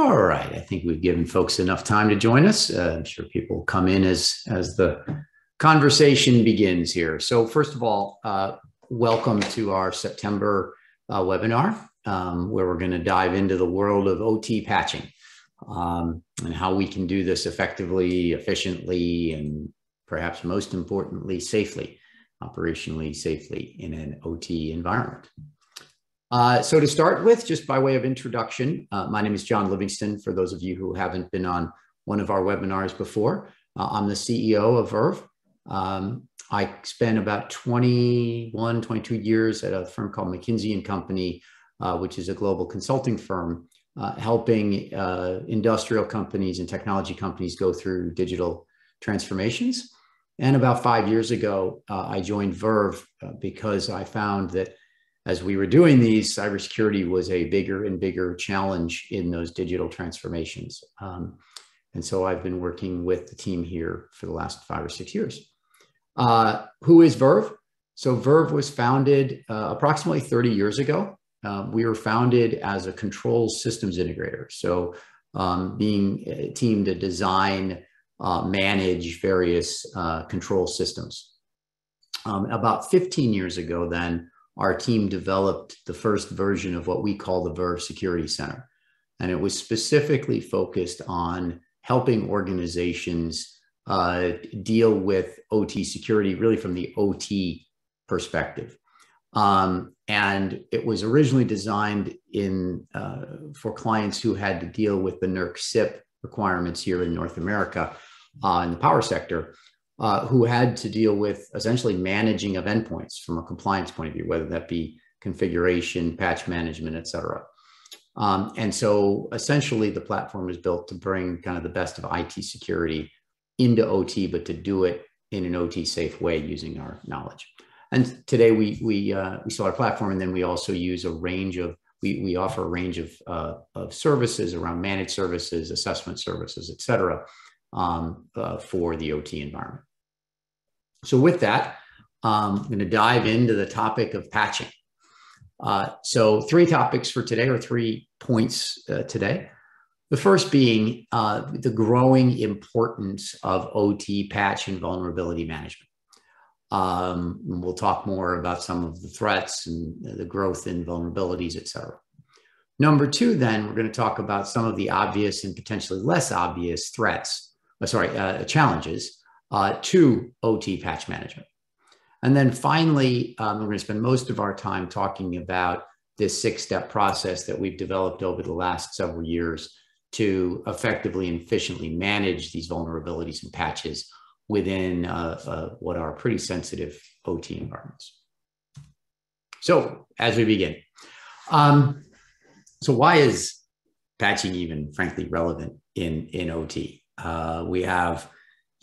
All right, I think we've given folks enough time to join us. I'm sure people will come in as the conversation begins here. So first of all, welcome to our September webinar, where we're going to dive into the world of OT patching and how we can do this effectively, efficiently, and perhaps most importantly, safely, operationally safely in an OT environment. So to start with, just by way of introduction, my name is John Livingston. For those of you who haven't been on one of our webinars before, I'm the CEO of Verve. I spent about 21, 22 years at a firm called McKinsey & Company, which is a global consulting firm, helping industrial companies and technology companies go through digital transformations. And about 5 years ago, I joined Verve because I found that as we were doing these, cybersecurity was a bigger and bigger challenge in those digital transformations. And so I've been working with the team here for the last 5 or 6 years. Who is Verve? So Verve was founded approximately 30 years ago. We were founded as a control systems integrator. So being a team to design, manage various control systems. About 15 years ago then, our team developed the first version of what we call the Verve Security Center. And it was specifically focused on helping organizations deal with OT security, really from the OT perspective. And it was originally designed in, for clients who had to deal with the NERC CIP requirements here in North America in the power sector. Who had to deal with essentially managing of endpoints from a compliance point of view, whether that be configuration, patch management, et cetera. And so essentially the platform is built to bring kind of the best of IT security into OT, but to do it in an OT safe way using our knowledge. And today we sell our platform, and then we also use a range of, we offer a range of services around managed services, assessment services, et cetera, for the OT environment. So with that, I'm going to dive into the topic of patching. So three topics for today, or 3 points today. The first being the growing importance of OT patch and vulnerability management. We'll talk more about some of the threats and the growth in vulnerabilities, et cetera. Number two, then, we're going to talk about some of the obvious and potentially less obvious threats, challenges to OT patch management. And then finally, we're going to spend most of our time talking about this 6-step process that we've developed over the last several years to effectively and efficiently manage these vulnerabilities and patches within what are pretty sensitive OT environments. So as we begin, so why is patching even frankly relevant in OT? We have,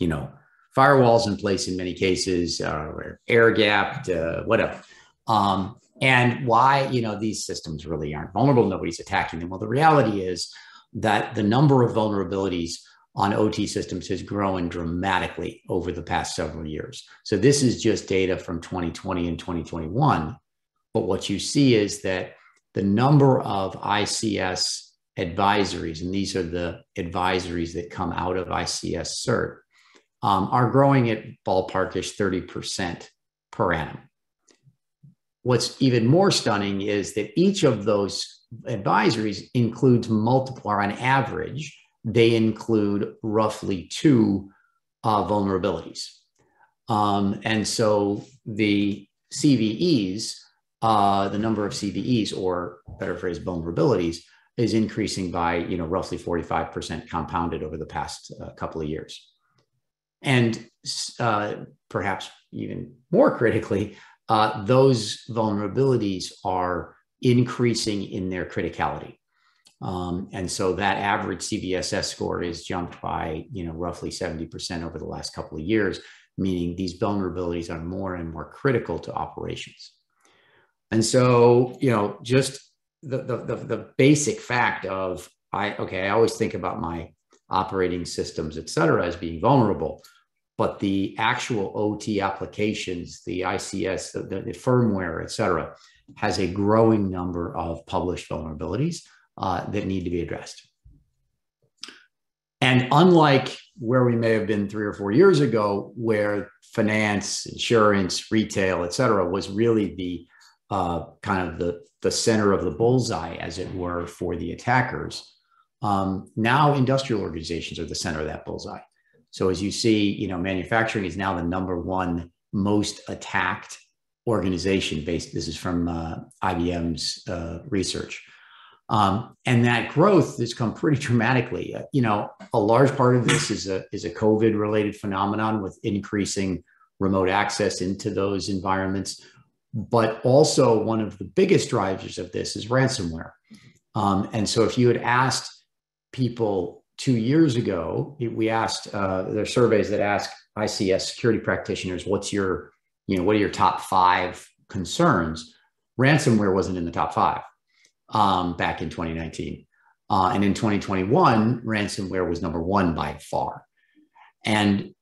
you know, firewalls in place in many cases, we're air gapped, whatever. And why, you know, these systems really aren't vulnerable. Nobody's attacking them. Well, the reality is that the number of vulnerabilities on OT systems has grown dramatically over the past several years. So this is just data from 2020 and 2021. But what you see is that the number of ICS advisories, and these are the advisories that come out of ICS cert, are growing at ballparkish 30% per annum. What's even more stunning is that each of those advisories includes multiple, or on average, they include roughly 2 vulnerabilities. And so the CVEs, the number of CVEs, or better phrase, vulnerabilities, is increasing by, you know, roughly 45% compounded over the past couple of years. And perhaps even more critically, those vulnerabilities are increasing in their criticality. And so that average CVSS score is jumped by, you know, roughly 70% over the last couple of years, meaning these vulnerabilities are more and more critical to operations. And so, you know, just the basic fact of, I always think about my operating systems, et cetera, as being vulnerable, but the actual OT applications, the ICS, the firmware, et cetera, has a growing number of published vulnerabilities that need to be addressed. And unlike where we may have been 3 or 4 years ago, where finance, insurance, retail, et cetera, was really the kind of the center of the bullseye, as it were, for the attackers, now industrial organizations are the center of that bullseye. So as you see, you know, manufacturing is now the #1 most attacked organization based. This is from IBM's research. And that growth has come pretty dramatically. You know, a large part of this is a COVID-related phenomenon with increasing remote access into those environments. But also one of the biggest drivers of this is ransomware. And so if you had asked people 2 years ago, we asked, there are surveys that ask ICS security practitioners, what's your, you know, what are your top 5 concerns? Ransomware wasn't in the top 5. Back in 2019. And in 2021, ransomware was #1 by far. And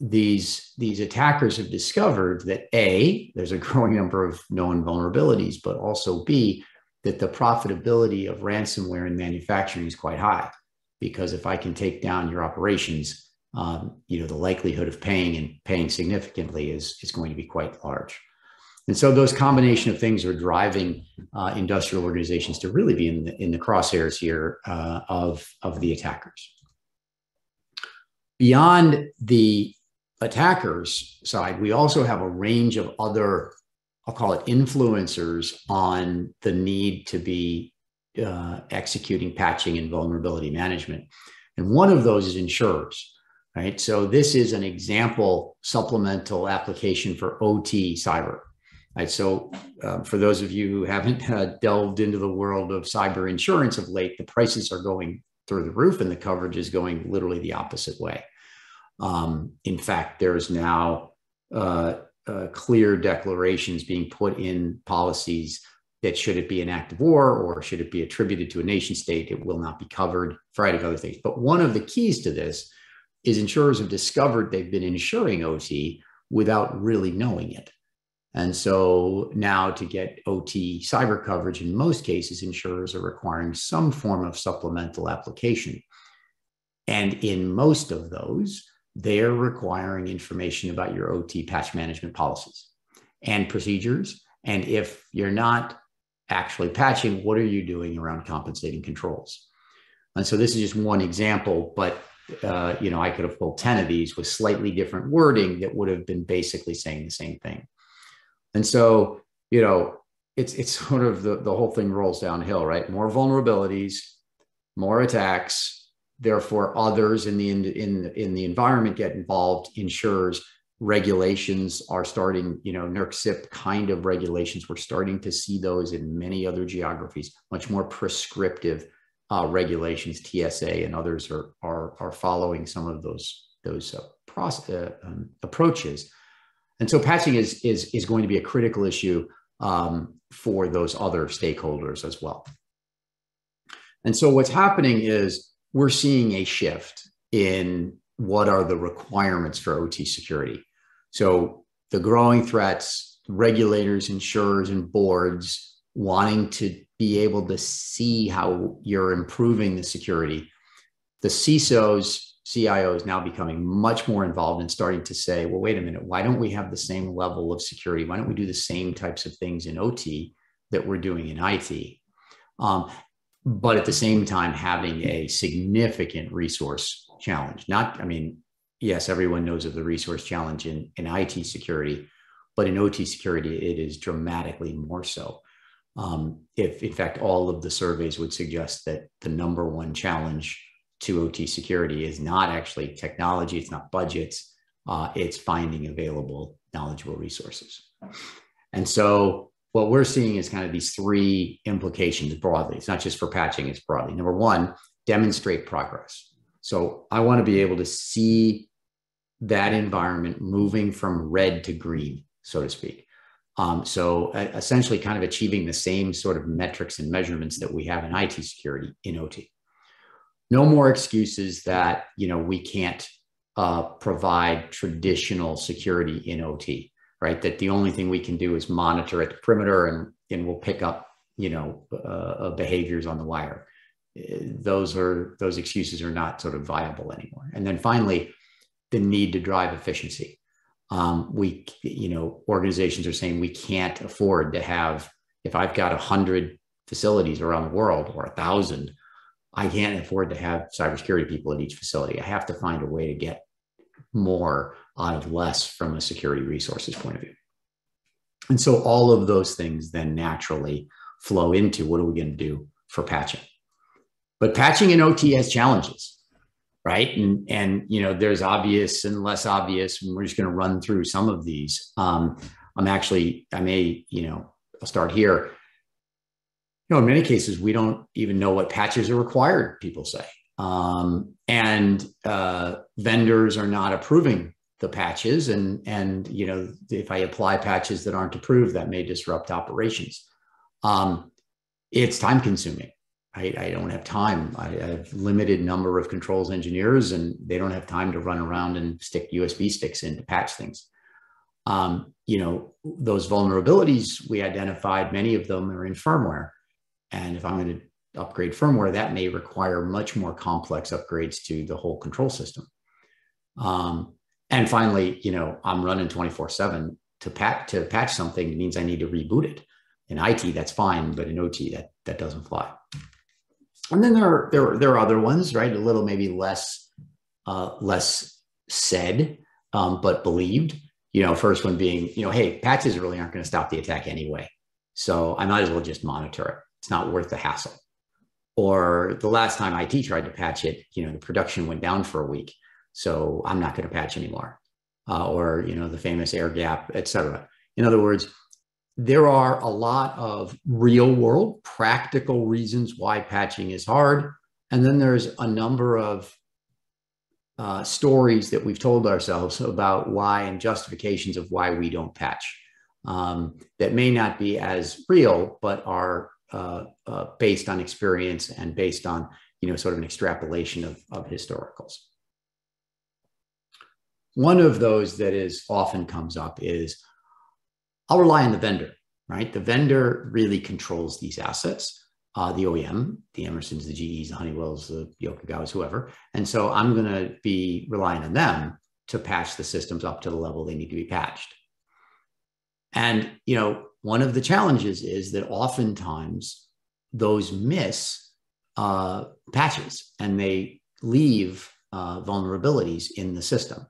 these attackers have discovered that A, there's a growing number of known vulnerabilities, but also B, that the profitability of ransomware in manufacturing is quite high. Because if I can take down your operations, you know, the likelihood of paying and paying significantly is going to be quite large. And so those combination of things are driving industrial organizations to really be in the crosshairs here of the attackers. Beyond the attackers side, we also have a range of other, I'll call it influencers on the need to be executing patching and vulnerability management. And one of those is insurers. Right? So this is an example supplemental application for OT cyber. Right, so for those of you who haven't delved into the world of cyber insurance of late, the prices are going through the roof and the coverage is going literally the opposite way. In fact, there is now clear declarations being put in policies that should it be an act of war or should it be attributed to a nation state, it will not be covered, a variety of other things. But one of the keys to this is insurers have discovered they've been insuring OT without really knowing it. And so now to get OT cyber coverage, in most cases, insurers are requiring some form of supplemental application. And in most of those, they're requiring information about your OT patch management policies and procedures. And if you're not actually patching, what are you doing around compensating controls? And so this is just one example, but you know, I could have pulled 10 of these with slightly different wording that would have been basically saying the same thing. And so, you know, it's sort of the whole thing rolls downhill, right? More vulnerabilities, more attacks, therefore others in the environment get involved, insurers, regulations are starting, you know, NERC CIP kind of regulations, we're starting to see those in many other geographies, much more prescriptive regulations, TSA and others are following some of those approaches. And so patching is going to be a critical issue for those other stakeholders as well. And so what's happening is we're seeing a shift in what are the requirements for OT security. So the growing threats, regulators, insurers, and boards wanting to be able to see how you're improving the security. The CISOs, CIO is now becoming much more involved and starting to say, well, wait a minute, why don't we have the same level of security? Why don't we do the same types of things in OT that we're doing in IT? But at the same time, having a significant resource challenge. Not, I mean, yes, everyone knows of the resource challenge in IT security, but in OT security, it is dramatically more so. If in fact, all of the surveys would suggest that the #1 challenge to OT security is not actually technology, it's not budgets, it's finding available knowledgeable resources. And so what we're seeing is kind of these three implications broadly. It's not just for patching, it's broadly. #1, demonstrate progress. So I want to be able to see that environment moving from red to green, so to speak. So essentially kind of achieving the same sort of metrics and measurements that we have in IT security in OT. No more excuses that, you know, we can't provide traditional security in OT, right? That the only thing we can do is monitor at the perimeter and we'll pick up, you know, behaviors on the wire. those excuses are not sort of viable anymore. And then finally, the need to drive efficiency. Organizations are saying we can't afford to have, if I've got 100 facilities around the world or 1,000, I can't afford to have cybersecurity people at each facility. I have to find a way to get more out of less from a security resources point of view. And so all of those things then naturally flow into what are we going to do for patching? But patching in OT has challenges, right? And you know, there's obvious and less obvious, and we're just going to run through some of these. I'll start here. You know, in many cases, we don't even know what patches are required, people say. Vendors are not approving the patches. And you know, if I apply patches that aren't approved, that may disrupt operations. It's time consuming. I don't have time. I have limited number of controls engineers, and they don't have time to run around and stick USB sticks in to patch things. Those vulnerabilities we identified, many of them are in firmware. And if I'm going to upgrade firmware, that may require much more complex upgrades to the whole control system. And finally, you know, I'm running 24/7 to patch something means I need to reboot it. In IT, that's fine, but in OT, that doesn't fly. And then there are other ones, right? A little maybe less said, but believed. You know, first one being, you know, hey, patches really aren't going to stop the attack anyway, so I might as well just monitor it. It's not worth the hassle. Or the last time IT tried to patch it, you know, the production went down for a week, so I'm not going to patch anymore. Or, you know, the famous air gap, et cetera. In other words, there are a lot of real world practical reasons why patching is hard. And then there's a number of stories that we've told ourselves about why and justifications of why we don't patch that may not be as real, but are based on experience and based on, you know, sort of an extrapolation of historicals. One of those that is often comes up is, I'll rely on the vendor, right? The vendor really controls these assets, the OEM, the Emersons, the GEs, the Honeywells, the Yokogawas, whoever. And so I'm going to be relying on them to patch the systems up to the level they need to be patched. And, you know, one of the challenges is that oftentimes those miss patches and they leave vulnerabilities in the system.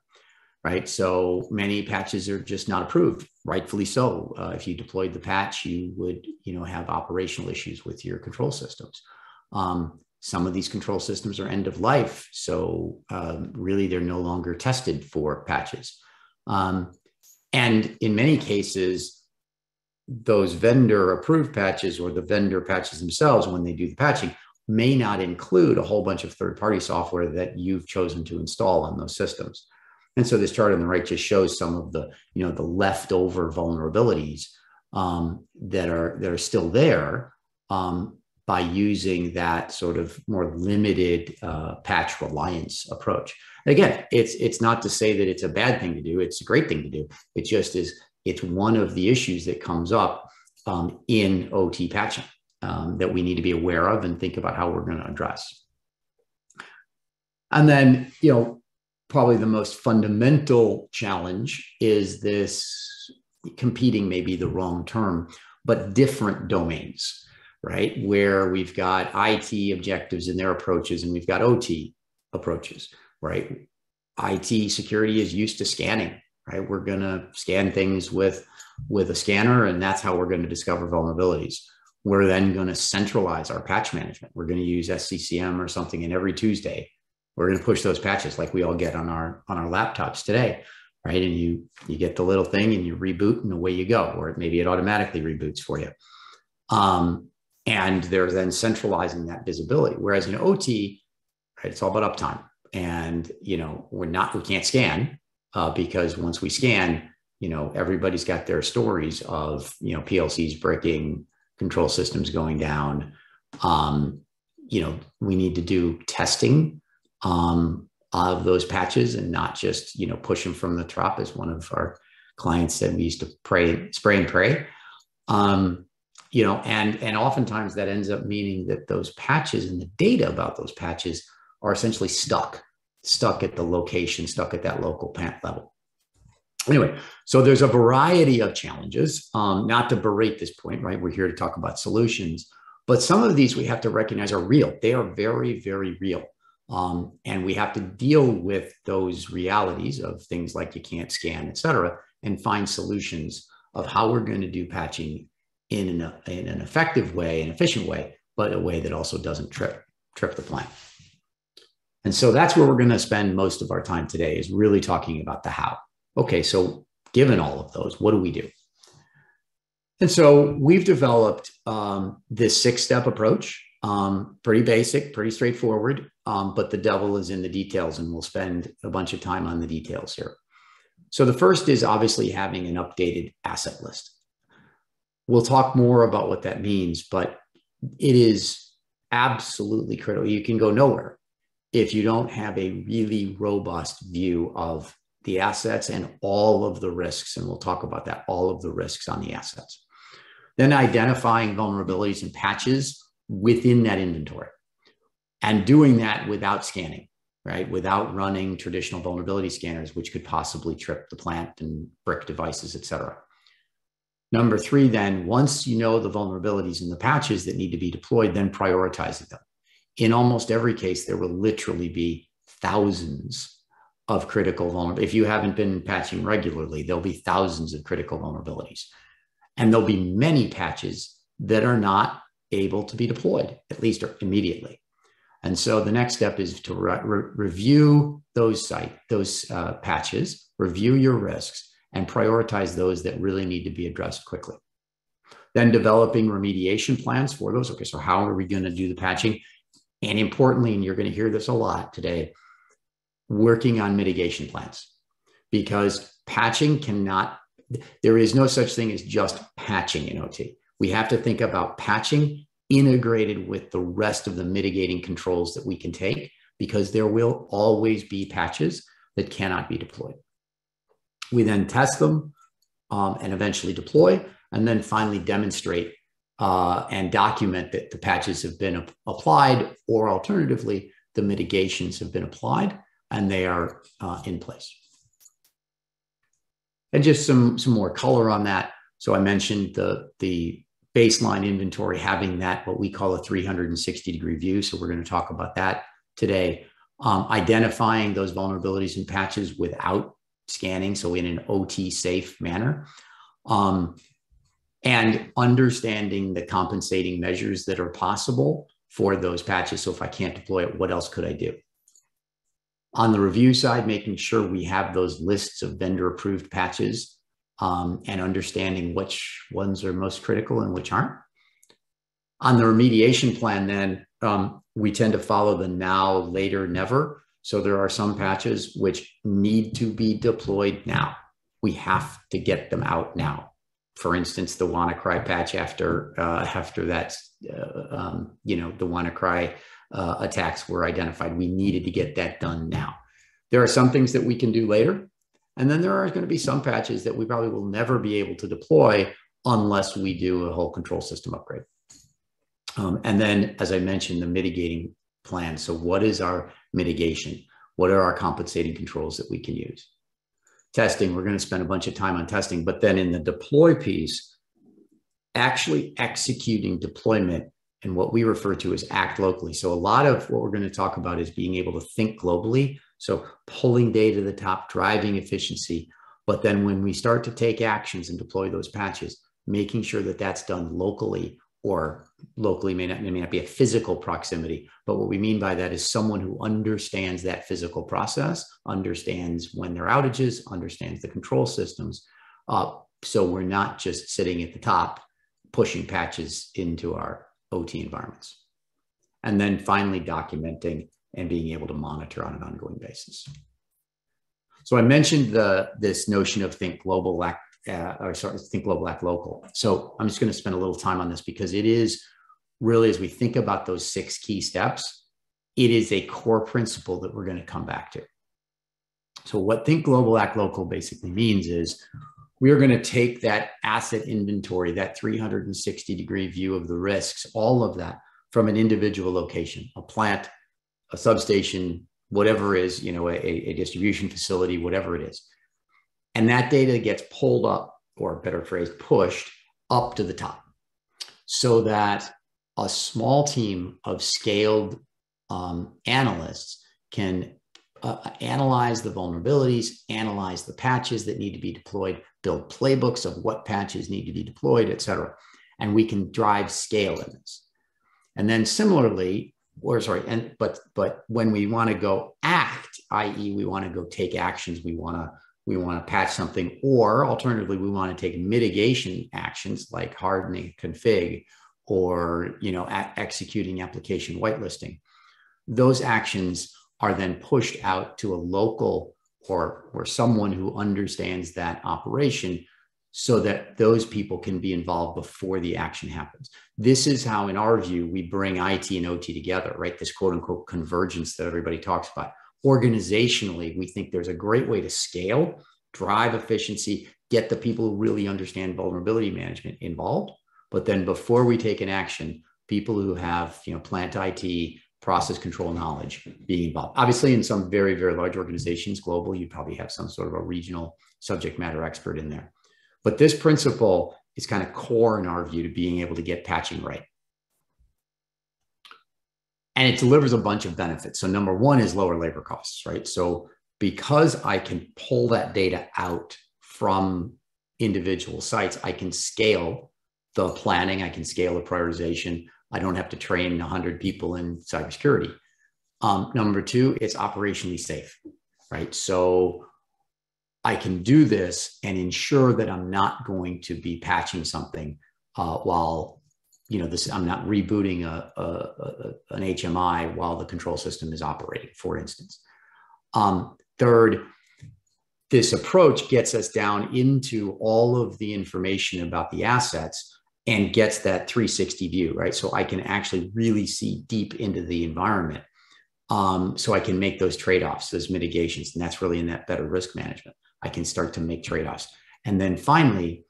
Right? So many patches are just not approved, rightfully so. If you deployed the patch, you would, you know, have operational issues with your control systems. Some of these control systems are end of life. So really, they're no longer tested for patches. And in many cases, those vendor approved patches or the vendor patches themselves, when they do the patching, may not include a whole bunch of third-party software that you've chosen to install on those systems. And so this chart on the right just shows some of the, you know, the leftover vulnerabilities that are still there by using that sort of more limited patch reliance approach. And again, it's not to say that it's a bad thing to do. It's a great thing to do. It just is, it's one of the issues that comes up in OT patching that we need to be aware of and think about how we're going to address. And then, you know, probably the most fundamental challenge is this competing, maybe the wrong term, but different domains, right? Where we've got IT objectives and their approaches, and we've got OT approaches, right? IT security is used to scanning, right? We're going to scan things with a scanner, and that's how we're going to discover vulnerabilities. We're then going to centralize our patch management. We're going to use SCCM or something, and every Tuesday, we're going to push those patches like we all get on our laptops today, right? And you get the little thing and you reboot and away you go, or maybe it automatically reboots for you. And they're then centralizing that visibility. Whereas in OT, right, it's all about uptime, and you know we can't scan because once we scan, you know everybody's got their stories of you know PLCs breaking, control systems going down. You know we need to do testing of those patches and not just, you know, push them from the top, as one of our clients said, we used to spray and pray. You know, and oftentimes that ends up meaning that those patches and the data about those patches are essentially stuck at the location, stuck at that local pant level. Anyway, so there's a variety of challenges, not to berate this point, right? We're here to talk about solutions, but some of these we have to recognize are real. They are very, very real. And we have to deal with those realities of things like you can't scan, et cetera, and find solutions of how we're going to do patching in an effective way, an efficient way, but a way that also doesn't trip the client. And so that's where we're going to spend most of our time today, is really talking about the how. Okay, so given all of those, what do we do? And so we've developed this six-step approach, pretty basic, pretty straightforward, but the devil is in the details, and we'll spend a bunch of time on the details here. So the first is obviously having an updated asset list. We'll talk more about what that means, but it is absolutely critical. You can go nowhere if you don't have a really robust view of the assets and all of the risks. And we'll talk about that, all of the risks on the assets. Then identifying vulnerabilities and patches within that inventory, and doing that without scanning, right? Without running traditional vulnerability scanners, which could possibly trip the plant and brick devices, et cetera. Number three, then, once you know the vulnerabilities and the patches that need to be deployed, then prioritizing them. In almost every case, there will literally be thousands of critical vulnerabilities. If you haven't been patching regularly, there'll be thousands of critical vulnerabilities. And there'll be many patches that are not able to be deployed, at least immediately. And so the next step is to review those patches, review your risks, and prioritize those that really need to be addressed quickly. Then developing remediation plans for those. Okay, so how are we going to do the patching? And importantly, and you're going to hear this a lot today, working on mitigation plans, because patching cannot, there is no such thing as just patching in OT. We have to think about patching integrated with the rest of the mitigating controls that we can take, because there will always be patches that cannot be deployed. We then test them and eventually deploy, and then finally demonstrate and document that the patches have been applied, or alternatively, the mitigations have been applied and they are in place. And just some more color on that. So I mentioned the baseline inventory, having that, what we call a 360-degree view. So we're going to talk about that today. Identifying those vulnerabilities and patches without scanning, so in an OT safe manner, and understanding the compensating measures that are possible for those patches. So if I can't deploy it, what else could I do? On the review side, making sure we have those lists of vendor approved patches, and understanding which ones are most critical and which aren't. On the remediation plan, then, we tend to follow the now, later, never. So there are some patches which need to be deployed now. We have to get them out now. For instance, the WannaCry patch after that, you know, the WannaCry attacks were identified. We needed to get that done now. There are some things that we can do later. And then there are going to be some patches that we probably will never be able to deploy unless we do a whole control system upgrade. And then, as I mentioned, the mitigating plan. So what is our mitigation? What are our compensating controls that we can use? Testing, we're going to spend a bunch of time on testing, but then in the deploy piece, actually executing deployment and what we refer to as act locally. So a lot of what we're going to talk about is being able to think globally. So pulling data to the top, driving efficiency, but then when we start to take actions and deploy those patches, making sure that that's done locally, or locally may not be a physical proximity, but what we mean by that is someone who understands that physical process, understands when there are outages, understands the control systems. So we're not just sitting at the top, pushing patches into our OT environments. And then finally documenting and being able to monitor on an ongoing basis. So I mentioned this notion of think global, think global, act local. So I'm just going to spend a little time on this, because it is really, as we think about those six key steps, it is a core principle that we're going to come back to. So what think global, act local basically means is we are going to take that asset inventory, that 360-degree view of the risks, all of that from an individual location, a plant, a substation, whatever it is, you know, a distribution facility, whatever it is. And that data gets pulled up, or better phrase, pushed up to the top, so that a small team of scaled analysts can analyze the vulnerabilities, analyze the patches that need to be deployed, build playbooks of what patches need to be deployed, et cetera. And we can drive scale in this. And then similarly, but when we want to go act, i.e. we want to go take actions, we want to patch something, or alternatively, we want to take mitigation actions like hardening config, or, you know, executing application whitelisting. Those actions are then pushed out to a local or someone who understands that operation, so that those people can be involved before the action happens. This is how, in our view, we bring IT and OT together, right? This quote unquote convergence that everybody talks about. Organizationally, we think there's a great way to scale, drive efficiency, get the people who really understand vulnerability management involved. But then before we take an action, people who have, you know, plant IT, process control knowledge being involved. Obviously, in some very, very large organizations, global, you probably have some sort of a regional subject matter expert in there. But this principle is kind of core in our view to being able to get patching right. And it delivers a bunch of benefits. So number one is lower labor costs, right? So because I can pull that data out from individual sites, I can scale the planning, I can scale the prioritization. I don't have to train 100 people in cybersecurity. Number two, it's operationally safe, right? So I can do this and ensure that I'm not going to be patching something while, you know, this, I'm not rebooting an HMI while the control system is operating, for instance. Third, this approach gets us down into all of the information about the assets and gets that 360 view, right? So I can actually really see deep into the environment. So I can make those trade-offs, those mitigations, and that's really in that better risk management. I can start to make trade-offs. And then finally,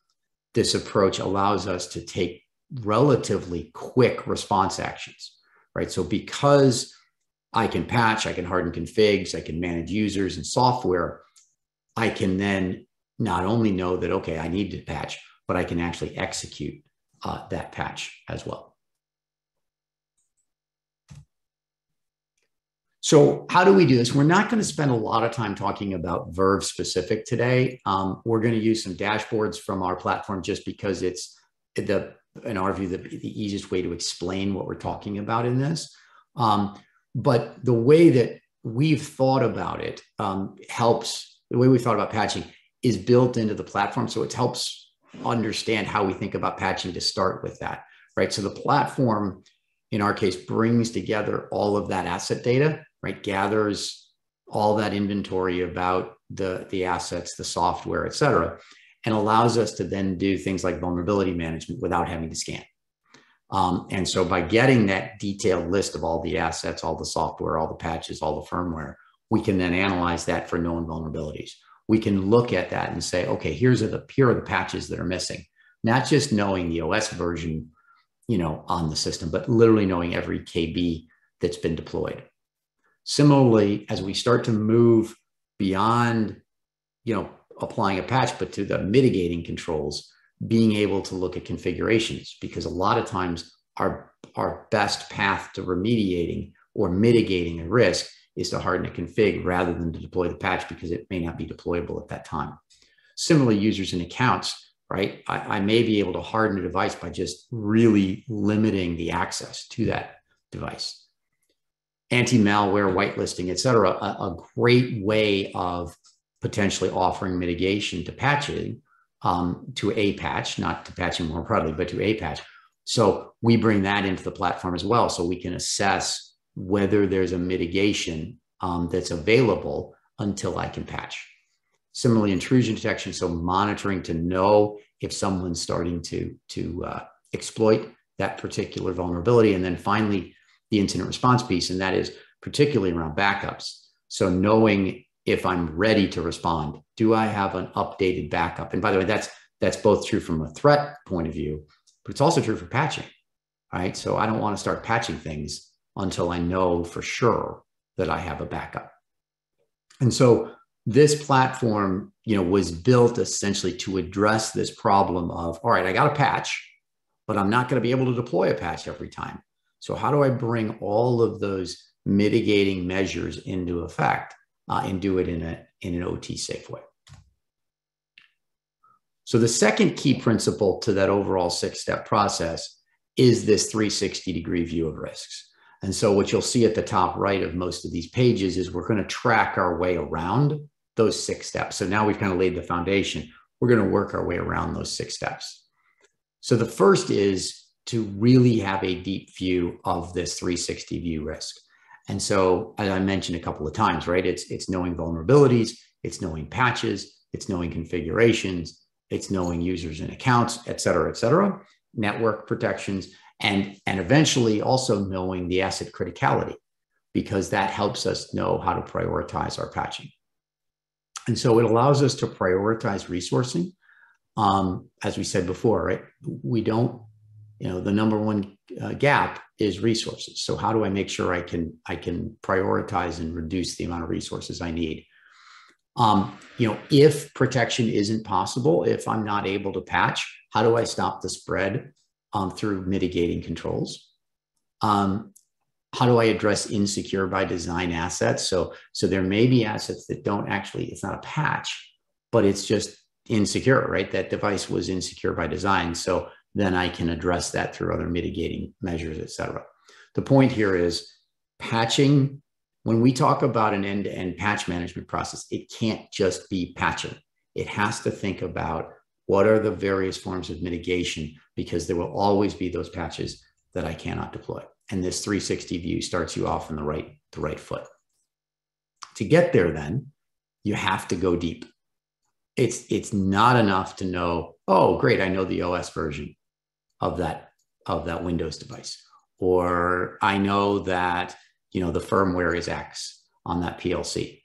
this approach allows us to take relatively quick response actions, right? So because I can patch, I can harden configs, I can manage users and software, I can then not only know that, okay, I need to patch, but I can actually execute that patch as well. So how do we do this? We're not going to spend a lot of time talking about Verve specific today. We're going to use some dashboards from our platform just because it's, in our view, the easiest way to explain what we're talking about in this. But the way that we've thought about it the way we thought about patching is built into the platform. So it helps understand how we think about patching to start with that, right? So the platform, in our case, brings together all of that asset data, right? Gathers all that inventory about the assets, the software, et cetera, and allows us to then do things like vulnerability management without having to scan. And so by getting that detailed list of all the assets, all the software, all the patches, all the firmware, we can then analyze that for known vulnerabilities. We can look at that and say, okay, here are the patches that are missing. Not just knowing the OS version, you know, on the system, but literally knowing every KB that's been deployed. Similarly, as we start to move beyond, you know, applying a patch, but to the mitigating controls, being able to look at configurations, because a lot of times our best path to remediating or mitigating a risk is to harden a config rather than to deploy the patch, because it may not be deployable at that time. Similarly, users and accounts, right? I may be able to harden a device by just really limiting the access to that device. Anti-malware, whitelisting, et cetera, a great way of potentially offering mitigation to patching, to a patch, not to patching more broadly, but to a patch. So we bring that into the platform as well. So we can assess whether there's a mitigation that's available until I can patch. Similarly, intrusion detection, so monitoring to know if someone's starting to exploit that particular vulnerability. And then finally, the incident response piece, and that is particularly around backups. So knowing if I'm ready to respond do I have an updated backup? And by the way, that's both true from a threat point of view, but it's also true for patching, right? So I don't want to start patching things until I know for sure that I have a backup. And so this platform, you know, was built essentially to address this problem of, all right, I got a patch, but I'm not going to be able to deploy a patch every time. So how do I bring all of those mitigating measures into effect and do it in an OT safe way? So the second key principle to that overall six-step process is this 360-degree view of risks. And so what you'll see at the top right of most of these pages is we're going to track our way around those 6 steps. So now we've kind of laid the foundation. We're going to work our way around those 6 steps. So the first is to really have a deep view of this 360 view risk. And so, as I mentioned a couple of times, right, it's knowing vulnerabilities, it's knowing patches, it's knowing configurations, it's knowing users and accounts, et cetera, network protections, and eventually also knowing the asset criticality, because that helps us know how to prioritize our patching. And so it allows us to prioritize resourcing. As we said before, right, we don't, you know, the number one gap is resources. So how do I make sure I can prioritize and reduce the amount of resources I need? You know, if protection isn't possible, if I'm not able to patch, how do I stop the spread through mitigating controls? How do I address insecure by design assets? So there may be assets that don't actually, it's not a patch, but it's just insecure, right? That device was insecure by design. So then I can address that through other mitigating measures, et cetera. The point here is patching. When we talk about an end-to-end patch management process, it can't just be patching. It has to think about what are the various forms of mitigation, because there will always be those patches that I cannot deploy. And this 360 view starts you off on the right foot. To get there, then, you have to go deep. It's not enough to know, oh, great, I know the OS version of that Windows device, or I know that, you know, the firmware is X on that PLC.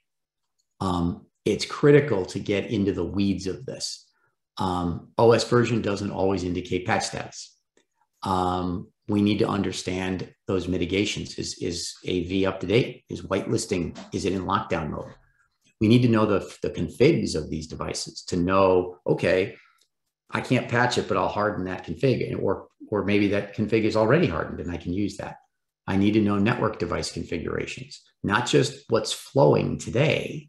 It's critical to get into the weeds of this. OS version doesn't always indicate patch status. We need to understand those mitigations. Is AV up to date? Is whitelisting, is it in lockdown mode? We need to know the configs of these devices to know, okay, I can't patch it, but I'll harden that config, or maybe that config is already hardened and I can use that. I need to know network device configurations, not just what's flowing today,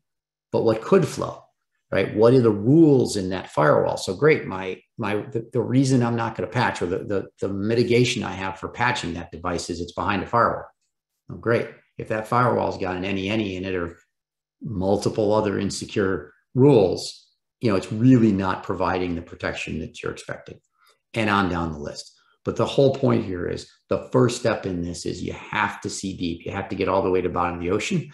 but what could flow, right? What are the rules in that firewall? So great, the reason I'm not going to patch, or the mitigation I have for patching that device, is it's behind a firewall. Oh, great. If that firewall's got an NE in it, or multiple other insecure rules, you know, it's really not providing the protection that you're expecting, and on down the list. But the whole point here is the first step in this is you have to see deep. You have to get all the way to the bottom of the ocean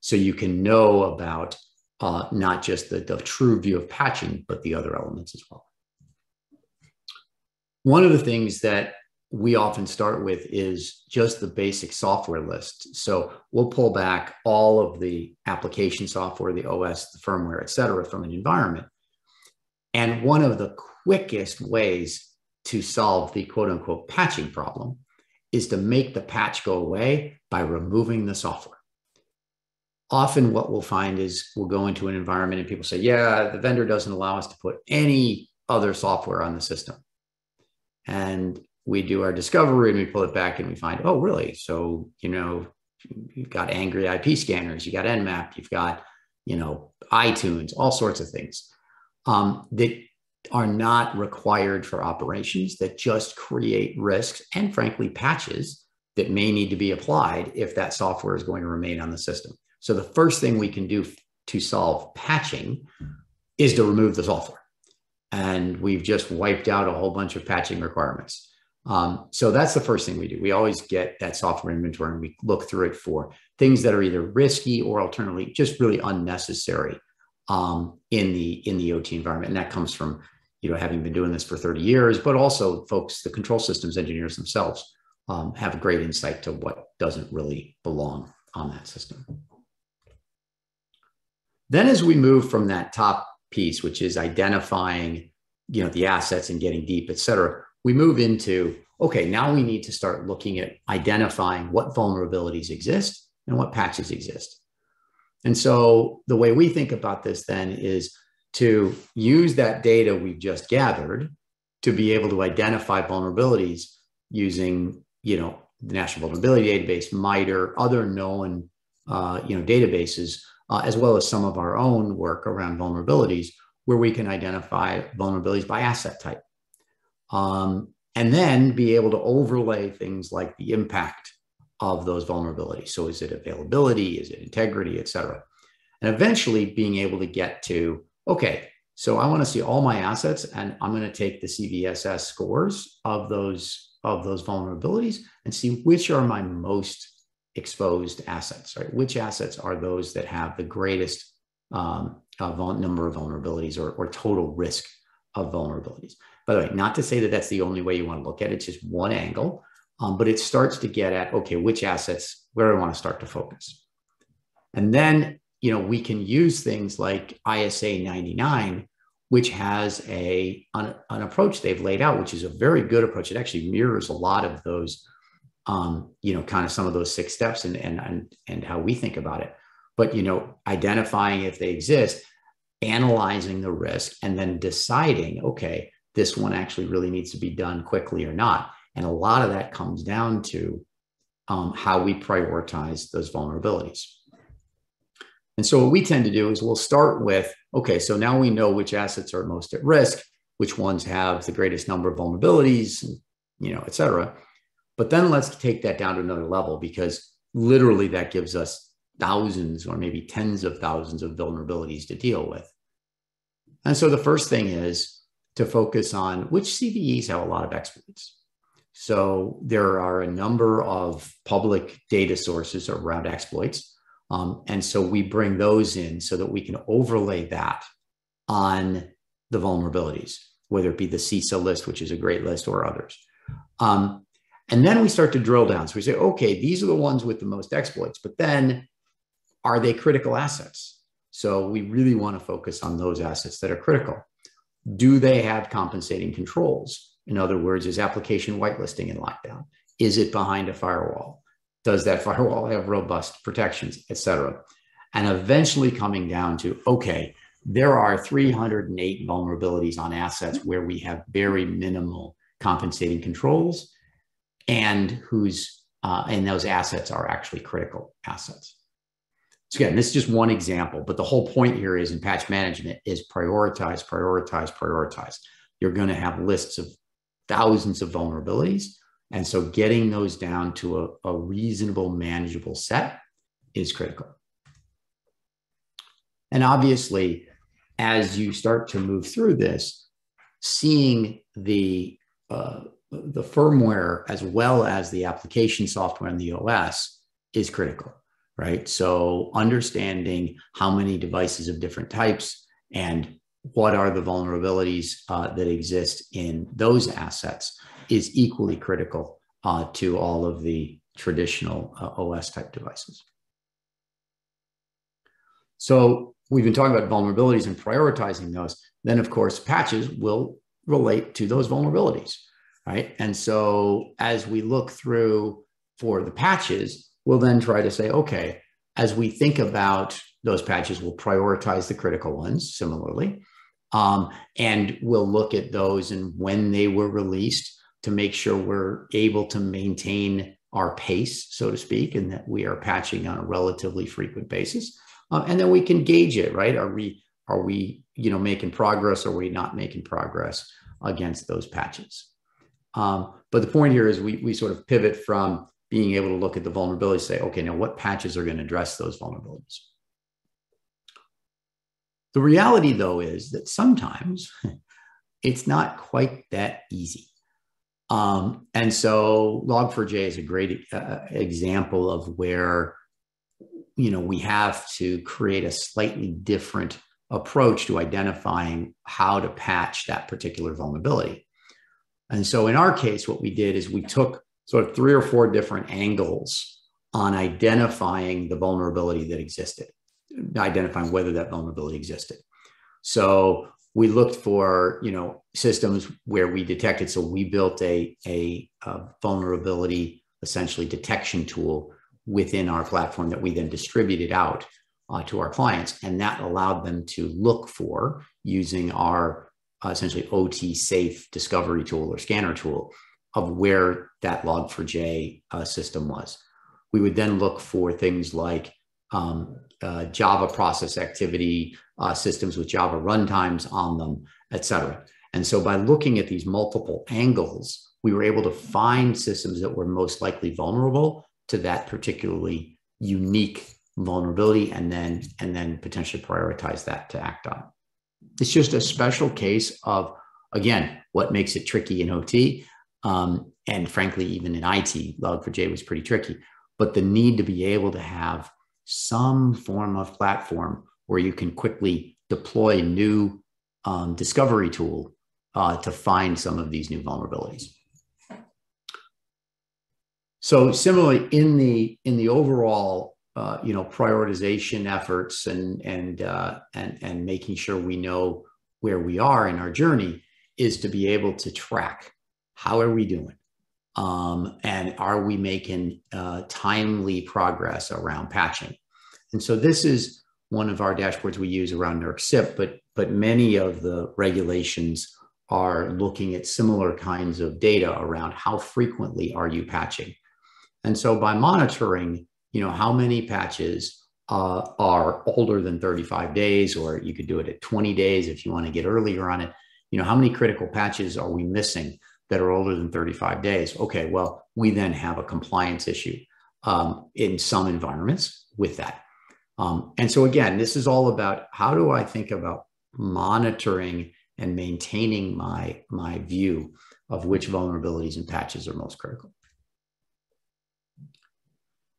so you can know about not just the true view of patching, but the other elements as well. One of the things that we often start with is just the basic software list. So we'll pull back all of the application software, the OS, the firmware, et cetera, from an environment. And one of the quickest ways to solve the quote unquote patching problem is to make the patch go away by removing the software. Often what we'll find is we'll go into an environment and people say, yeah, the vendor doesn't allow us to put any other software on the system. And we do our discovery and we pull it back and we find, oh, really? So, you know, you've got angry IP scanners, you got Nmap, you've got, you know, iTunes, all sorts of things that are not required for operations, that just create risks and, frankly, patches that may need to be applied if that software is going to remain on the system. So the first thing we can do to solve patching is to remove the software. And we've just wiped out a whole bunch of patching requirements. So that's the first thing we do. We always get that software inventory and we look through it for things that are either risky or alternatively just really unnecessary in the OT environment. And that comes from, you know, having been doing this for 30 years, but also folks, the control systems engineers themselves have a great insight to what doesn't really belong on that system. Then as we move from that top piece, which is identifying, you know, the assets and getting deep, et cetera, we move into, okay, now we need to start looking at identifying what vulnerabilities exist and what patches exist. And so the way we think about this then is to use that data we've just gathered to be able to identify vulnerabilities using, you know, the National Vulnerability Database, MITRE, other known, you know, databases, as well as some of our own work around vulnerabilities, where we can identify vulnerabilities by asset type. And then be able to overlay things like the impact of those vulnerabilities. So is it availability? Is it integrity, et cetera? And eventually being able to get to, okay, so I want to see all my assets and I'm going to take the CVSS scores of those vulnerabilities and see which are my most exposed assets, right? Which assets are those that have the greatest number of vulnerabilities or total risk of vulnerabilities. By the way, not to say that that's the only way you want to look at it, it's just one angle, but it starts to get at, okay, which assets, where do I want to start to focus? And then, you know, we can use things like ISA 99, which has an approach they've laid out, which is a very good approach. It actually mirrors a lot of those, you know, kind of some of those 6 steps and how we think about it. But, you know, identifying if they exist, analyzing the risk, and then deciding, okay, this one actually really needs to be done quickly or not. And a lot of that comes down to how we prioritize those vulnerabilities. And so what we tend to do is we'll start with, okay, so now we know which assets are most at risk, which ones have the greatest number of vulnerabilities, you know, et cetera. But then let's take that down to another level, because literally that gives us thousands or maybe tens of thousands of vulnerabilities to deal with. And so the first thing is to focus on which CVEs have a lot of exploits. So there are a number of public data sources around exploits. And so we bring those in so that we can overlay that on the vulnerabilities, whether it be the CISA list, which is a great list, or others. And then we start to drill down. So we say, okay, these are the ones with the most exploits, but then are they critical assets? So we really want to focus on those assets that are critical. Do they have compensating controls? In other words, is application whitelisting in lockdown? Is it behind a firewall? Does that firewall have robust protections, et cetera? And eventually coming down to, okay, there are 308 vulnerabilities on assets where we have very minimal compensating controls and whose, and those assets are actually critical assets. So again, this is just one example, but the whole point here is in patch management is prioritize, prioritize, prioritize. You're going to have lists of thousands of vulnerabilities. And so getting those down to a reasonable, manageable set is critical. And obviously, as you start to move through this, seeing the firmware as well as the application software and the OS is critical, right? So understanding how many devices of different types and what are the vulnerabilities that exist in those assets is equally critical to all of the traditional OS type devices. So we've been talking about vulnerabilities and prioritizing those. Then of course, patches will relate to those vulnerabilities, right? And so as we look through for the patches, we'll then try to say, okay, as we think about those patches, we'll prioritize the critical ones similarly. And we'll look at those and when they were released, to make sure we're able to maintain our pace, so to speak, and that we are patching on a relatively frequent basis. And then we can gauge it, right? Are we, you know, making progress? Or are we not making progress against those patches? But the point here is we sort of pivot from being able to look at the vulnerabilities, say, okay, now what patches are going to address those vulnerabilities? The reality, though, is that sometimes it's not quite that easy. And so log4j is a great example of where, you know, we have to create a slightly different approach to identifying how to patch that particular vulnerability. And so in our case, what we did is we took sort of 3 or 4 different angles on identifying the vulnerability that existed. identifying whether that vulnerability existed. So we looked for, you know, systems where we detected. So we built a vulnerability, essentially, detection tool within our platform that we then distributed out to our clients. And that allowed them to look for, using our essentially OT safe discovery tool or scanner tool, of where that log4j system was. We would then look for things like Java process activity, systems with Java runtimes on them, et cetera. And so by looking at these multiple angles, we were able to find systems that were most likely vulnerable to that particularly unique vulnerability, and then potentially prioritize that to act on. It's just a special case of, again, what makes it tricky in OT. And frankly, even in IT, log4j was pretty tricky, but the need to be able to have some form of platform where you can quickly deploy a new discovery tool to find some of these new vulnerabilities. So similarly, in the overall you know, prioritization efforts and making sure we know where we are in our journey, is to be able to track how are we doing. And are we making timely progress around patching? And so this is one of our dashboards we use around NERC CIP, but many of the regulations are looking at similar kinds of data around how frequently are you patching. And so by monitoring, you know, how many patches are older than 35 days, or you could do it at 20 days if you want to get earlier on it, you know, how many critical patches are we missing that are older than 35 days. Okay, well, we then have a compliance issue in some environments with that. And so again, this is all about, how do I think about monitoring and maintaining my view of which vulnerabilities and patches are most critical?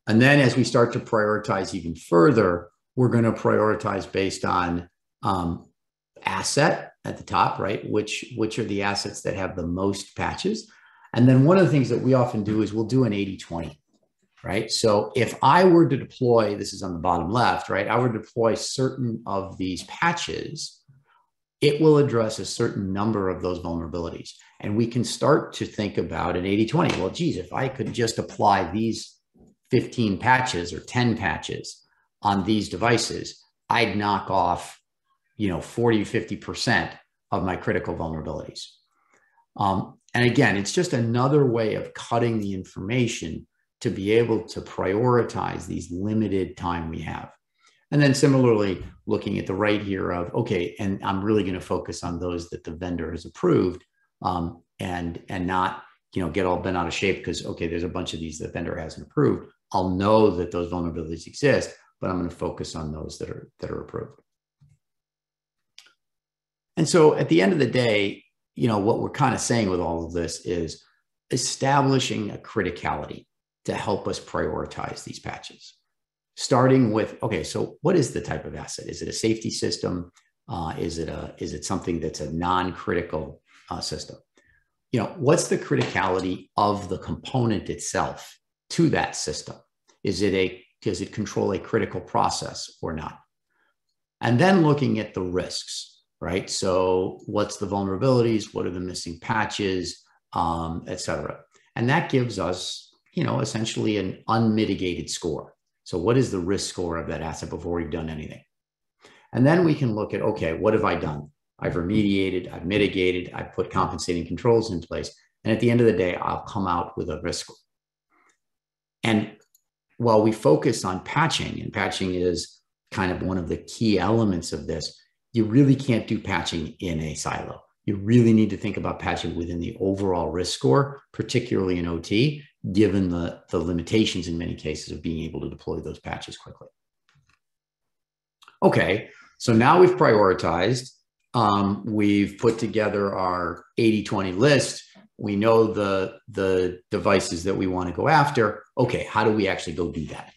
And then as we start to prioritize even further, we're gonna prioritize based on asset, at the top, right? Which are the assets that have the most patches? And then one of the things that we often do is we'll do an 80-20, right? So if I were to deploy, this is on the bottom left, right? I would deploy certain of these patches, it will address a certain number of those vulnerabilities. And we can start to think about an 80-20. Well, geez, if I could just apply these 15 patches or 10 patches on these devices, I'd knock off, you know, 40, 50% of my critical vulnerabilities. And again, it's just another way of cutting the information to be able to prioritize these limited time we have. And then similarly, looking at the right here of, okay, and I'm really going to focus on those that the vendor has approved and not, you know, get all bent out of shape because, okay, there's a bunch of these that the vendor hasn't approved. I'll know that those vulnerabilities exist, but I'm going to focus on those that are approved. And so at the end of the day, you know, what we're kind of saying with all of this is establishing a criticality to help us prioritize these patches, starting with, okay, so what is the type of asset? Is it a safety system? Is it something that's a non-critical system? You know, what's the criticality of the component itself to that system? Does it control a critical process or not? And then looking at the risks. Right? So what's the vulnerabilities? What are the missing patches, et cetera? And that gives us, you know, essentially an unmitigated score. So what is the risk score of that asset before we've done anything? And then we can look at, okay, what have I done? I've remediated, I've mitigated, I've put compensating controls in place. And at the end of the day, I'll come out with a risk score. And while we focus on patching, and patching is kind of one of the key elements of this, you really can't do patching in a silo. You really need to think about patching within the overall risk score, particularly in OT, given the limitations in many cases of being able to deploy those patches quickly. Okay, so now we've prioritized. We've put together our 80-20 list. We know the devices that we want to go after. Okay, how do we actually go do that?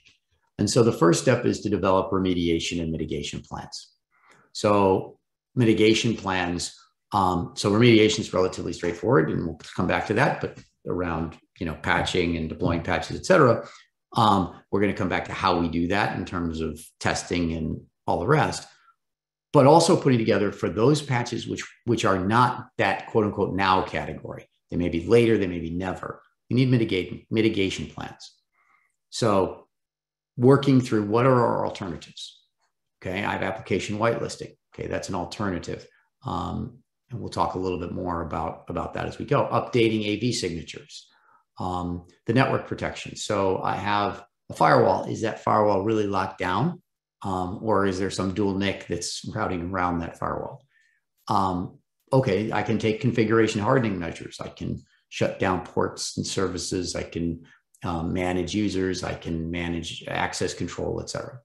And so the first step is to develop remediation and mitigation plans. So mitigation plans, so remediation is relatively straightforward, and we'll come back to that, but around, you know, patching and deploying patches, et cetera, we're going to come back to how we do that in terms of testing and all the rest, but also putting together for those patches which are not that quote unquote now category. They may be later, they may be never. You need mitigation plans. So working through what are our alternatives? Okay, I have application whitelisting. Okay, that's an alternative. And we'll talk a little bit more about that as we go. Updating AV signatures, the network protection. So I have a firewall. Is that firewall really locked down? Or is there some dual NIC that's routing around that firewall? Okay, I can take configuration hardening measures. I can shut down ports and services. I can manage users. I can manage access control, et cetera.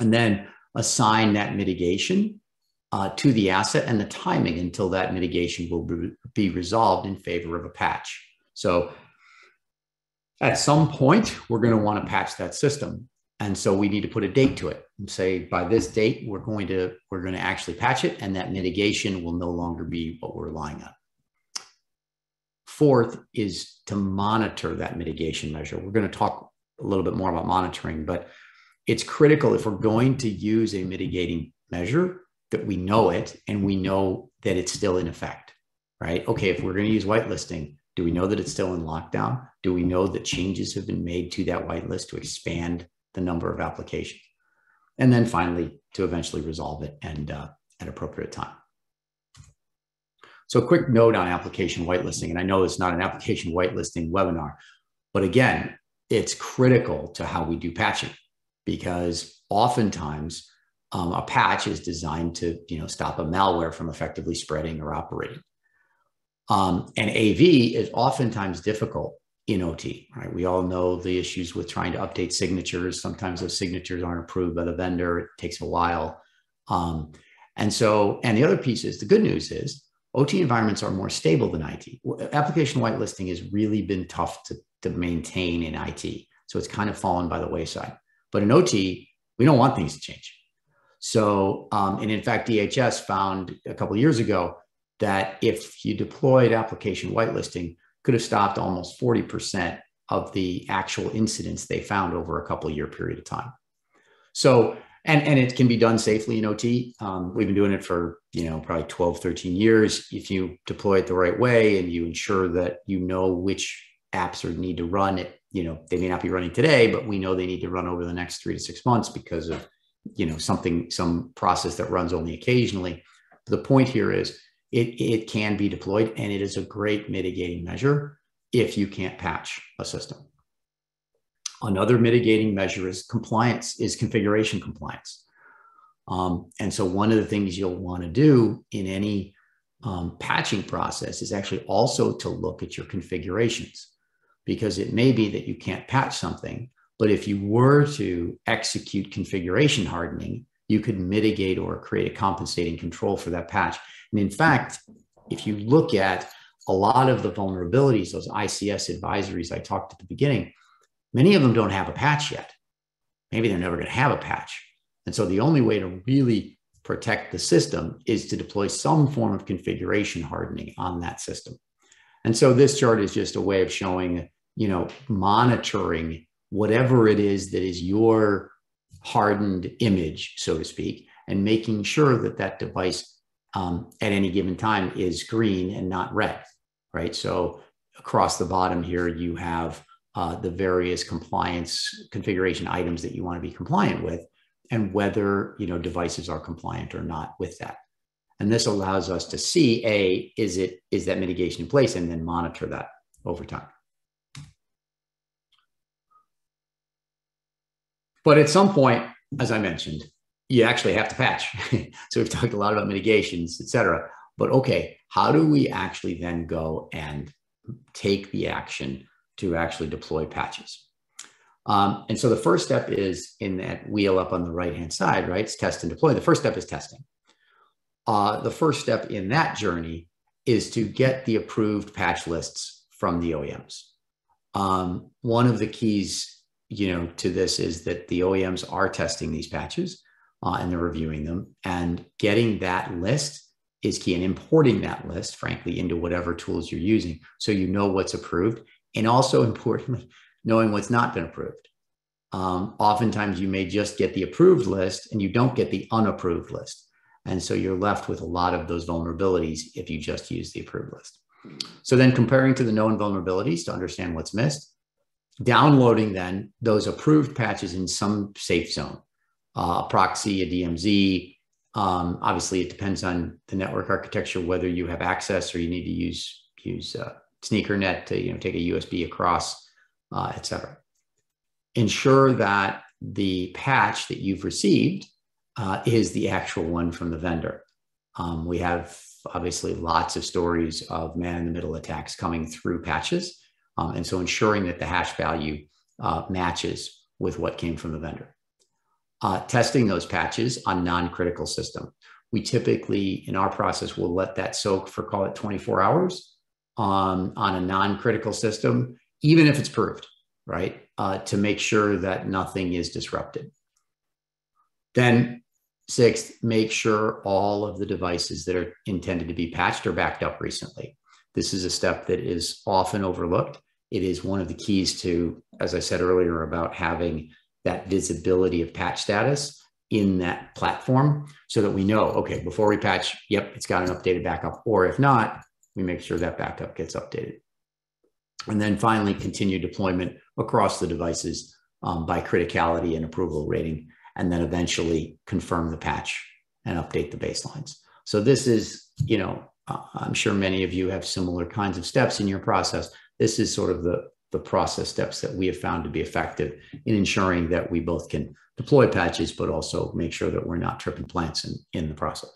And then assign that mitigation to the asset and the timing until that mitigation will be resolved in favor of a patch. So at some point, we're going to want to patch that system. And so we need to put a date to it and say, by this date, we're going to actually patch it, and that mitigation will no longer be what we're relying on. Fourth is to monitor that mitigation measure. We're going to talk a little bit more about monitoring, but it's critical if we're going to use a mitigating measure that we know it and we know that it's still in effect, right? Okay, if we're going to use whitelisting, do we know that it's still in lockdown? Do we know that changes have been made to that whitelist to expand the number of applications? And then finally, to eventually resolve it and at appropriate time. So a quick note on application whitelisting, and I know it's not an application whitelisting webinar, but again, it's critical to how we do patching, because oftentimes a patch is designed to stop a malware from effectively spreading or operating. And AV is oftentimes difficult in OT, right? We all know the issues with trying to update signatures. Sometimes those signatures aren't approved by the vendor. It takes a while. And the other piece is, the good news is, OT environments are more stable than IT. Application whitelisting has really been tough to maintain in IT. So it's kind of fallen by the wayside. But in OT, we don't want things to change. So, and in fact, DHS found a couple of years ago that if you deployed application whitelisting, could have stopped almost 40% of the actual incidents they found over a couple year period of time. So, and it can be done safely in OT. We've been doing it for, probably 12, 13 years. If you deploy it the right way and you ensure that you know which apps are need to run it, they may not be running today, but we know they need to run over the next 3 to 6 months because of, some process that runs only occasionally. But the point here is, it can be deployed, and it is a great mitigating measure if you can't patch a system. Another mitigating measure is configuration compliance. And so one of the things you'll want to do in any patching process is actually also to look at your configurations, because it may be that you can't patch something, but if you were to execute configuration hardening, you could mitigate or create a compensating control for that patch. And in fact, if you look at a lot of the vulnerabilities, those ICS advisories I talked at the beginning, many of them don't have a patch yet. Maybe they're never going to have a patch. And so the only way to really protect the system is to deploy some form of configuration hardening on that system. And so this chart is just a way of showing, monitoring whatever it is that is your hardened image, so to speak, and making sure that that device at any given time is green and not red, right? So across the bottom here, you have the various compliance configuration items that you want to be compliant with, and whether devices are compliant or not with that. And this allows us to see, A, is that mitigation in place, and then monitor that over time. But at some point, as I mentioned, you actually have to patch. So we've talked a lot about mitigations, et cetera. But okay, how do we actually then go and take the action to actually deploy patches? And so the first step is in that wheel up on the right-hand side, right? It's test and deploy. The first step is testing. The first step in that journey is to get the approved patch lists from the OEMs. One of the keys to this is that the OEMs are testing these patches and they're reviewing them, and getting that list is key, and importing that list, frankly, into whatever tools you're using. So you know what's approved, and also importantly, knowing what's not been approved. Oftentimes you may just get the approved list and you don't get the unapproved list. And so you're left with a lot of those vulnerabilities if you just use the approved list. So then comparing to the known vulnerabilities to understand what's missed, downloading then those approved patches in some safe zone, a proxy, a DMZ. Obviously, it depends on the network architecture, whether you have access or you need to use SneakerNet to take a USB across, et cetera. Ensure that the patch that you've received is the actual one from the vendor. We have obviously lots of stories of man-in-the-middle attacks coming through patches. And so ensuring that the hash value matches with what came from the vendor. Testing those patches on non-critical system. We typically, in our process, will let that soak for, call it 24 hours on a non-critical system, even if it's proved, right? To make sure that nothing is disrupted. Then sixth, make sure all of the devices that are intended to be patched are backed up recently. This is a step that is often overlooked. It is one of the keys to, as I said earlier, about having that visibility of patch status in that platform so that we know, okay, before we patch, yep, it's got an updated backup, or if not, we make sure that backup gets updated. And then finally, continue deployment across the devices by criticality and approval rating, and then eventually confirm the patch and update the baselines. So this is, I'm sure many of you have similar kinds of steps in your process. This is sort of the process steps that we have found to be effective in ensuring that we both can deploy patches, but also make sure that we're not tripping plants in the process.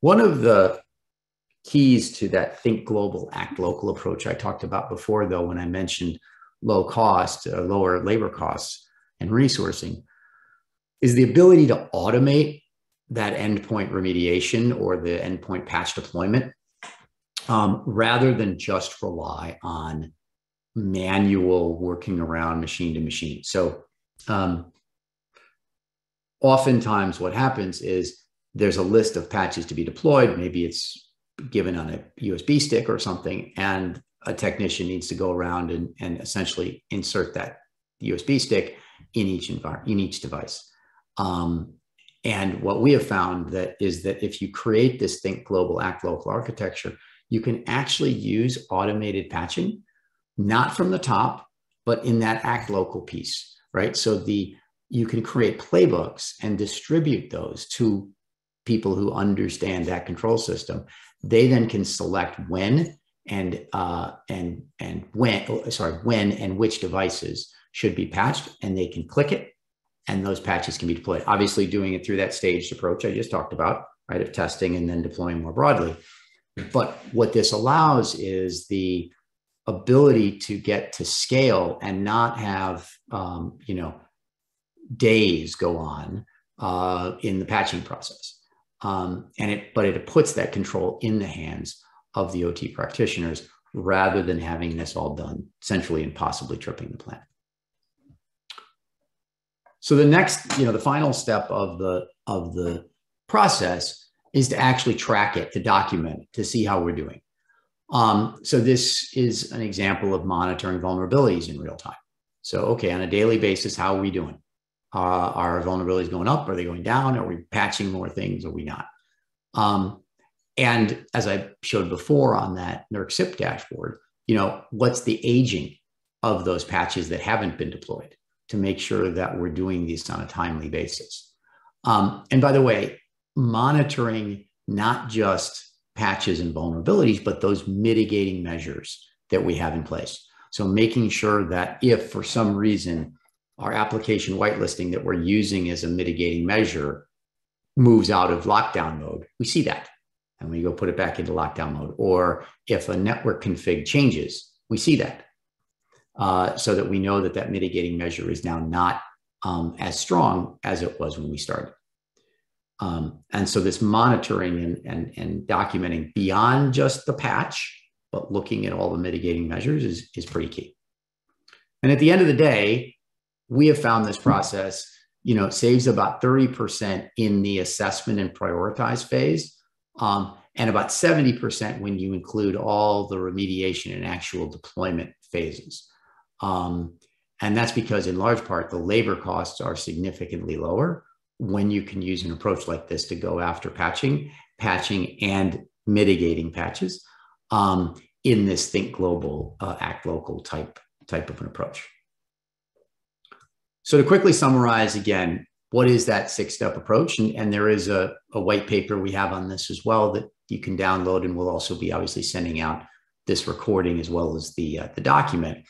One of the keys to that think global, act local approach I talked about before, though, when I mentioned low cost, lower labor costs and resourcing, is the ability to automate that endpoint remediation or the endpoint patch deployment, rather than just rely on manual working around machine to machine. So oftentimes what happens is there's a list of patches to be deployed. Maybe it's given on a USB stick or something, and a technician needs to go around and essentially insert that USB stick in each environment, in each device. And what we have found that is that if you create this think global, act local architecture, you can actually use automated patching, not from the top, but in that act local piece, right? So you can create playbooks and distribute those to people who understand that control system. They then can select when and which devices should be patched, and they can click it, and those patches can be deployed. Obviously doing it through that staged approach I just talked about, right, of testing and then deploying more broadly. But what this allows is the ability to get to scale and not have, days go on in the patching process. But it puts that control in the hands of the OT practitioners rather than having this all done centrally and possibly tripping the plant. So the next, the final step of the process is to actually track it, to document it, to see how we're doing. So this is an example of monitoring vulnerabilities in real time. So, okay, on a daily basis, how are we doing? Are vulnerabilities going up? Are they going down? Are we patching more things? Are we not? And as I showed before on that NERC CIP dashboard, what's the aging of those patches that haven't been deployed, to make sure that we're doing these on a timely basis. And by the way, monitoring not just patches and vulnerabilities, but those mitigating measures that we have in place. So making sure that if for some reason our application whitelisting that we're using as a mitigating measure moves out of lockdown mode, we see that and we go put it back into lockdown mode. Or if a network config changes, we see that. So that we know that that mitigating measure is now not as strong as it was when we started. And so this monitoring and documenting beyond just the patch, but looking at all the mitigating measures is pretty key. And at the end of the day, we have found this process, saves about 30% in the assessment and prioritize phase, and about 70% when you include all the remediation and actual deployment phases. And that's because in large part, the labor costs are significantly lower when you can use an approach like this to go after patching and mitigating patches in this think global, act local type of an approach. So to quickly summarize again, what is that six-step approach? And there is a white paper we have on this as well that you can download, and we'll also be obviously sending out this recording as well as the document.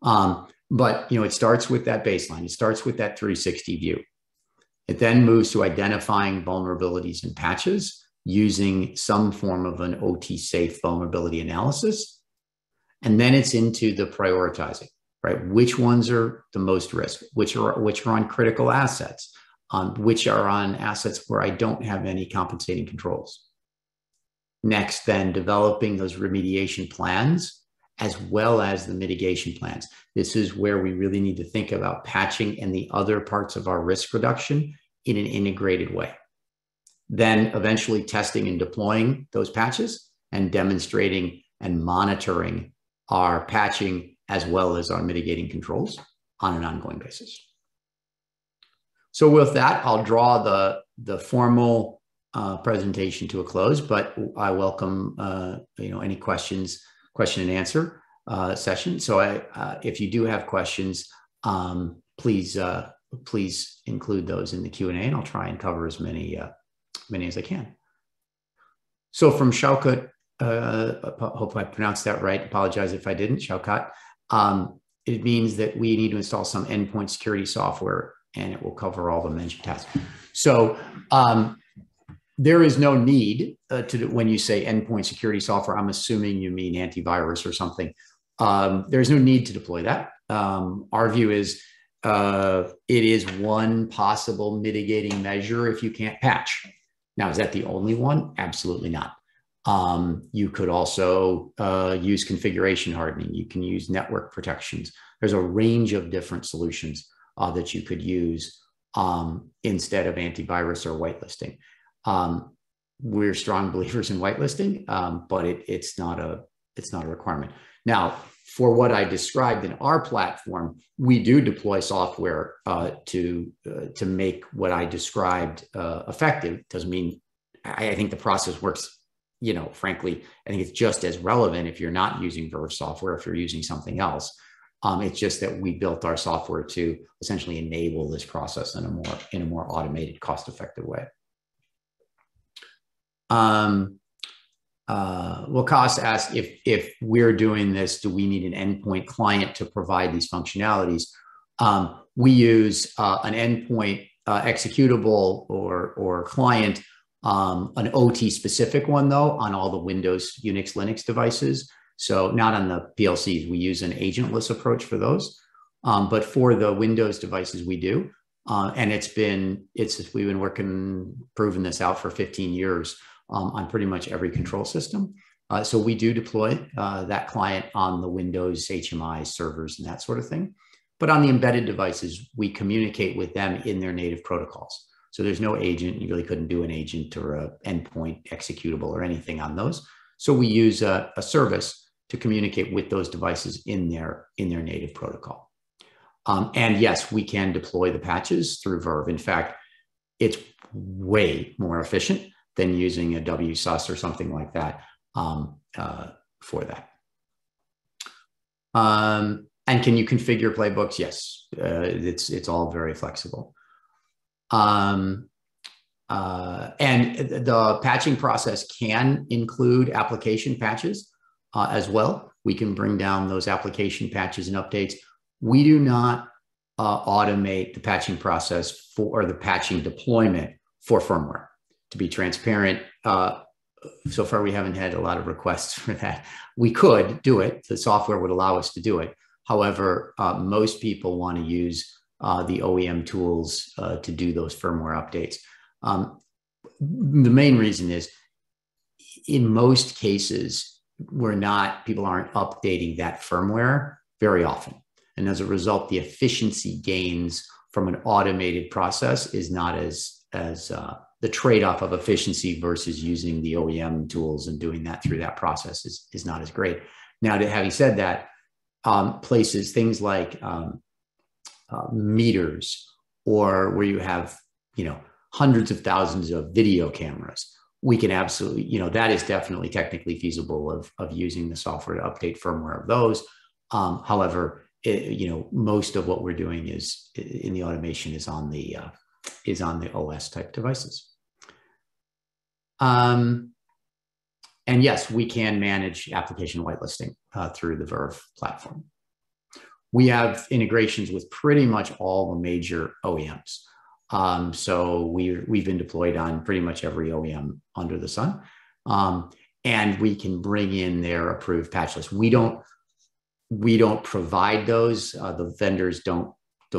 But you know, it starts with that baseline. It starts with that 360 view. It then moves to identifying vulnerabilities and patches using some form of an OT safe vulnerability analysis. And then it's into the prioritizing, right? Which ones are the most risk, which are on critical assets, which are on assets where I don't have any compensating controls. Next, then developing those remediation plans as well as the mitigation plans. This is where we really need to think about patching and the other parts of our risk reduction in an integrated way. Then eventually testing and deploying those patches and demonstrating and monitoring our patching as well as our mitigating controls on an ongoing basis. So with that, I'll draw the formal presentation to a close, but I welcome you know, any question and answer session. So if you do have questions, please include those in the Q&A, and I'll try and cover as many as I can. So from Shaukat, hope I pronounced that right. Apologize if I didn't, Shaukat. It means that we need to install some endpoint security software, and it will cover all the mentioned tasks. So there is no need when you say endpoint security software, I'm assuming you mean antivirus or something. There's no need to deploy that. Our view is it is one possible mitigating measure if you can't patch. Now, is that the only one? Absolutely not. You could also use configuration hardening. You can use network protections. There's a range of different solutions that you could use instead of antivirus or whitelisting. We're strong believers in whitelisting, but it's not a requirement. Now, for what I described in our platform, we do deploy software to make what I described effective. Doesn't mean I think the process works. You know, frankly, I think it's just as relevant if you're not using Verve software, if you're using something else. It's just that we built our software to essentially enable this process in a more automated, cost-effective way. Wakas asked if we're doing this, do we need an endpoint client to provide these functionalities? We use an endpoint executable or client, an OT specific one though, on all the Windows, Unix, Linux devices. So not on the PLCs, we use an agentless approach for those. But for the Windows devices, we do. And we've been proving this out for 15 years. On pretty much every control system. So we do deploy that client on the Windows HMI servers and that sort of thing. But on the embedded devices, we communicate with them in their native protocols. So there's no agent. You really couldn't do an agent or an endpoint executable or anything on those. So we use a service to communicate with those devices in their native protocol. And yes, we can deploy the patches through Verve. In fact, it's way more efficient than using a WSUS or something like that for that. And can you configure playbooks? Yes, it's all very flexible. And the patching process can include application patches as well. We can bring down those application patches and updates. We do not automate the patching process or the patching deployment for firmware. To be transparent, so far we haven't had a lot of requests for that. We could do it. The software would allow us to do it. However, most people want to use the OEM tools to do those firmware updates. The main reason is in most cases, people aren't updating that firmware very often. And as a result, the efficiency gains from an automated process is not the trade-off of efficiency versus using the OEM tools and doing that through that process is not as great. Now, having said that, things like meters, or where you have, you know, hundreds of thousands of video cameras, we can absolutely, you know, that is definitely technically feasible of using the software to update firmware of those. However, it, you know, most of what we're doing is in the automation is on the OS type devices. And yes, we can manage application whitelisting through the Verve platform. We have integrations with pretty much all the major OEMs. So we've been deployed on pretty much every OEM under the sun. And we can bring in their approved patch list. We don't provide those. The vendors don't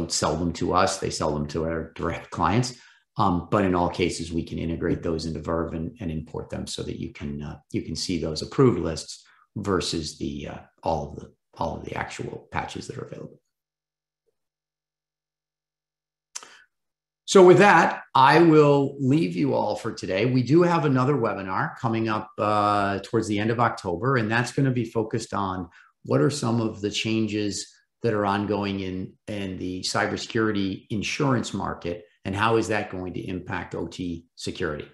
sell them to us. They sell them to our direct clients. But in all cases, we can integrate those into Verve and import them so that you can see those approved lists versus the all of the actual patches that are available. So with that, I will leave you all for today. We do have another webinar coming up towards the end of October, and that's going to be focused on what are some of the changes that are ongoing in the cybersecurity insurance market, and how is that going to impact OT security?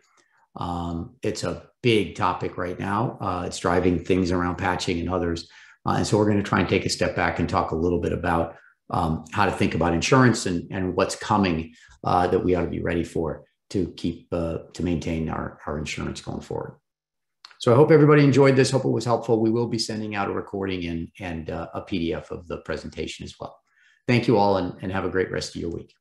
It's a big topic right now. It's driving things around patching and others. And so we're going to try and take a step back and talk a little bit about how to think about insurance and what's coming that we ought to be ready for to keep, to maintain our insurance going forward. So I hope everybody enjoyed this. Hope it was helpful. We will be sending out a recording and a PDF of the presentation as well. Thank you all, and have a great rest of your week.